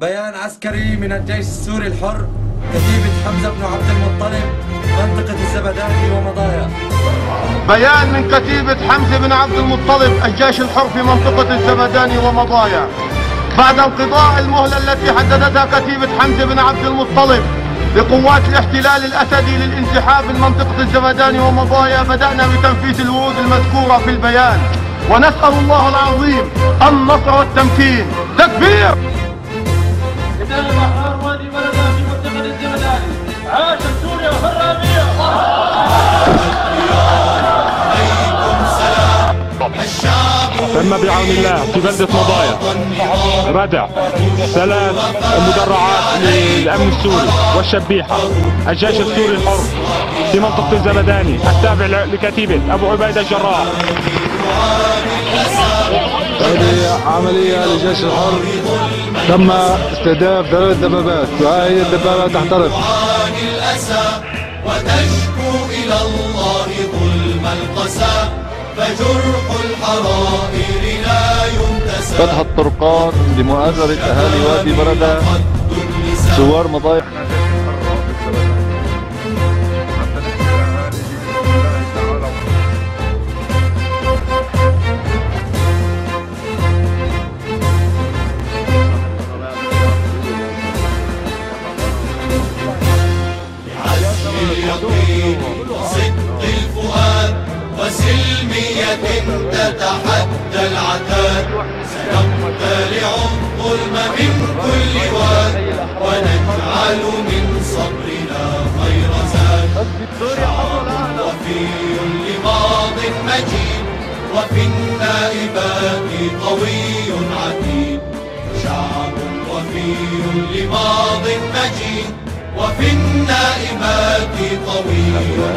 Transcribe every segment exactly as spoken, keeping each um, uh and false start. بيان عسكري من الجيش السوري الحر، كتيبة حمزة بن عبد المطلب، منطقة الزبداني ومضايا. بيان من كتيبة حمزة بن عبد المطلب، الجيش الحر في منطقة الزبداني ومضايا. بعد انقضاء المهلة التي حددتها كتيبة حمزة بن عبد المطلب لقوات الاحتلال الأسدي للانسحاب من منطقة الزبداني ومضايا، بدأنا بتنفيذ الوعود المذكورة في البيان، ونسأل الله العظيم النصر والتمكين. تكبير. قتال الأحرار وادي بردى في منطقة الزبداني. عاش سوريا الحرامية. تم بعون الله في بلدة مضايا ردع ثلاث مدرعات للأمن السوري والشبيحة. الجيش السوري الحر في منطقة الزبداني التابع لكتيبة أبو عبيدة الجراح. هذه عملية للجيش الحر، تم استهداف ثلاث دبابات، وهي الدبابة تحترق. وتشكو إلى الله ظلم القسى، فجرح الحرائر لا ينتسى. فتح الطرقات لمؤازرة أهالي وادي بردى ثوار مضايق. صدق الفؤاد وسلمية تتحدى العتاد، سنقتلع الظلم من كل واد، ونجعل من صبرنا خير زاد. شعار وفي لماض مجيد، وفي النائبات قوي عتيد. شعب وفي لماض مجيد، وفي النائبات قوي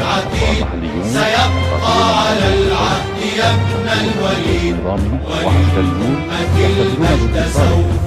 عتيد. سيبقى على العهد يا ابن الوليد، وللأمة المجد سوف